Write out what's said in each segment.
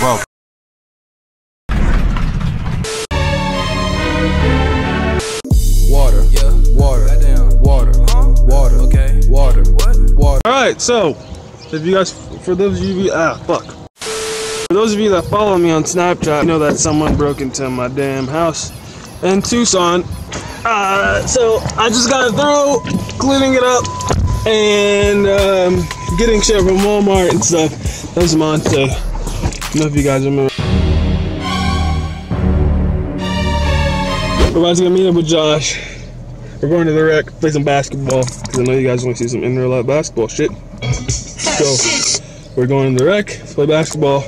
well. Water, yeah, water, goddamn. Water, huh? Water, okay, water, what? Water. All right, so if you guys, for those of you, for those of you that follow me on Snapchat, you know that someone broke into my damn house in Tucson. So I just got through cleaning it up and getting shit from Walmart and stuff. That was mine, so I don't know if you guys remember. We're about to go meet up with Josh. We're going to the rec, play some basketball, because I know you guys want to see some in real life basketball shit. So we're going to the rec, play basketball.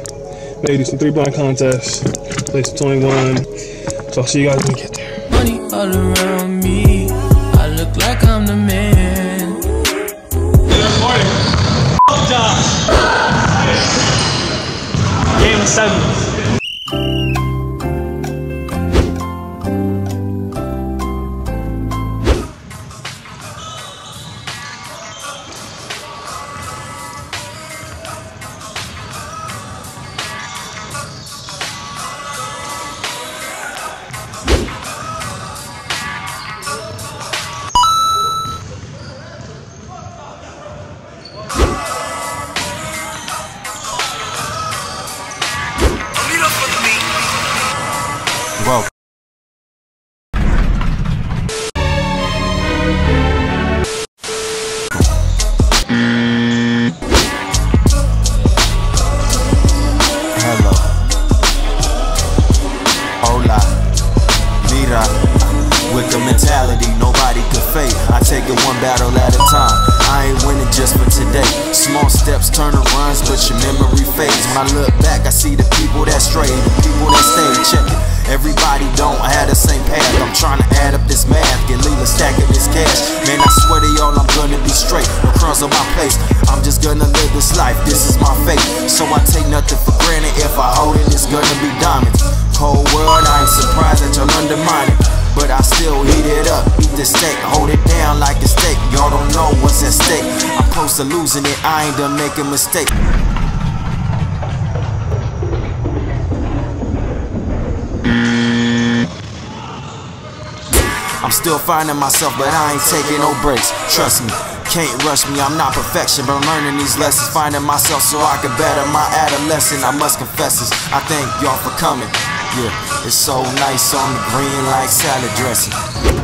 Maybe do some three-point contests, play some 21. So I'll see you guys when we get there. Money all around me, I look like I'm the man. Good morning. Fuck Josh. Game of sevens. I look back, I see the people that stray, the people that stay, check it. Everybody don't have the same path. I'm trying to add up this math, get leave a stack of this cash. Man, I swear to y'all, I'm gonna be straight. No crumbs on my place, I'm just gonna live this life, this is my fate. So I take nothing for granted, if I hold it, it's gonna be diamonds. Cold world, I ain't surprised that y'all undermine it, but I still heat it up, eat the steak, hold it down like a steak. Y'all don't know what's at stake, I'm close to losing it, I ain't done making mistake. Still finding myself, but I ain't taking no breaks. Trust me, can't rush me. I'm not perfection, but I'm learning these lessons. Finding myself so I can better my adolescence. I must confess this. I thank y'all for coming. Yeah, it's so nice on the green like salad dressing.